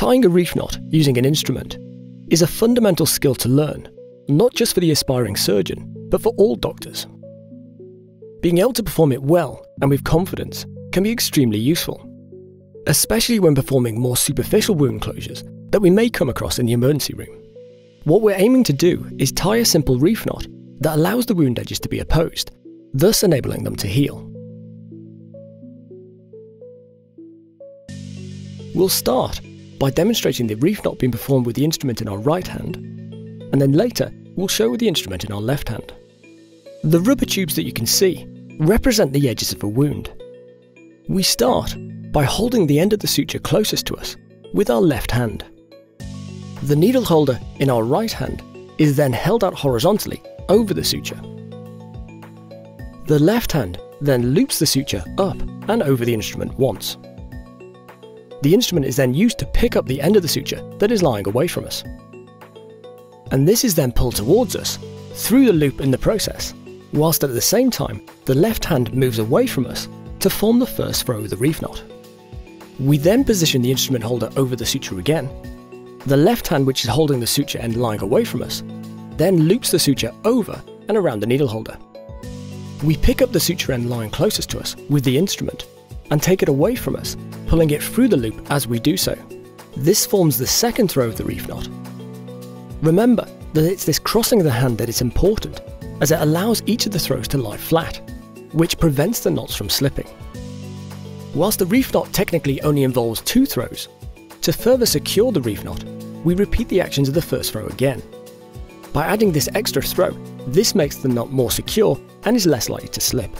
Tying a reef knot using an instrument is a fundamental skill to learn, not just for the aspiring surgeon, but for all doctors. Being able to perform it well and with confidence can be extremely useful, especially when performing more superficial wound closures that we may come across in the emergency room. What we're aiming to do is tie a simple reef knot that allows the wound edges to be opposed, thus enabling them to heal. We'll start by demonstrating the reef knot being performed with the instrument in our right hand, and then later we'll show with the instrument in our left hand. The rubber tubes that you can see represent the edges of a wound. We start by holding the end of the suture closest to us with our left hand. The needle holder in our right hand is then held out horizontally over the suture. The left hand then loops the suture up and over the instrument once. The instrument is then used to pick up the end of the suture that is lying away from us. And this is then pulled towards us through the loop in the process, whilst at the same time the left hand moves away from us to form the first throw of the reef knot. We then position the instrument holder over the suture again. The left hand, which is holding the suture end lying away from us, then loops the suture over and around the needle holder. We pick up the suture end lying closest to us with the instrument and take it away from us, pulling it through the loop as we do so. This forms the second throw of the reef knot. Remember that it's this crossing of the hand that is important, as it allows each of the throws to lie flat, which prevents the knots from slipping. Whilst the reef knot technically only involves two throws, to further secure the reef knot, we repeat the actions of the first throw again. By adding this extra throw, this makes the knot more secure and is less likely to slip.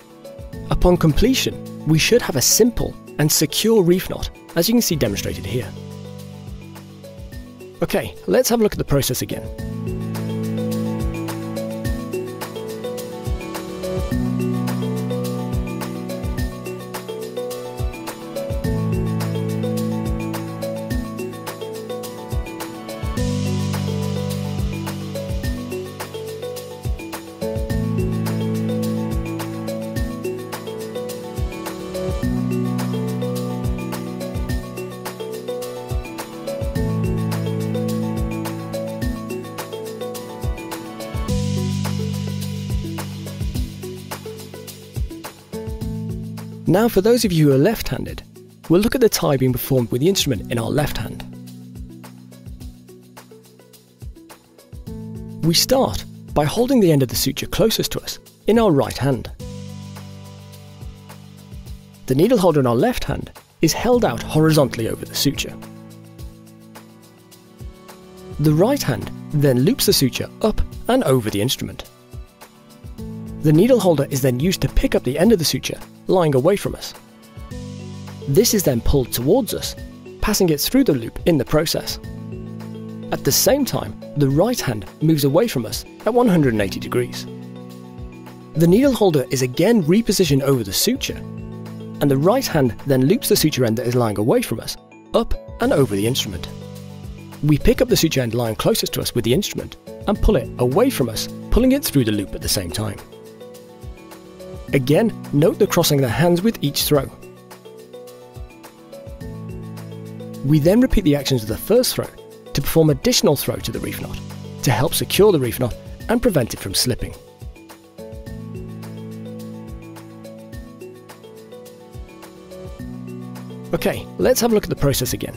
Upon completion, we should have a simple and secure reef knot, as you can see demonstrated here. Okay, let's have a look at the process again. Now, for those of you who are left-handed, we'll look at the tie being performed with the instrument in our left hand. We start by holding the end of the suture closest to us in our right hand. The needle holder in our left hand is held out horizontally over the suture. The right hand then loops the suture up and over the instrument. The needle holder is then used to pick up the end of the suture lying away from us. This is then pulled towards us, passing it through the loop in the process. At the same time, the right hand moves away from us at 180 degrees. The needle holder is again repositioned over the suture, and the right hand then loops the suture end that is lying away from us up and over the instrument. We pick up the suture end lying closest to us with the instrument and pull it away from us, pulling it through the loop at the same time. Again, note the crossing of the hands with each throw. We then repeat the actions of the first throw to perform additional throw to the reef knot, to help secure the reef knot and prevent it from slipping. Okay, let's have a look at the process again.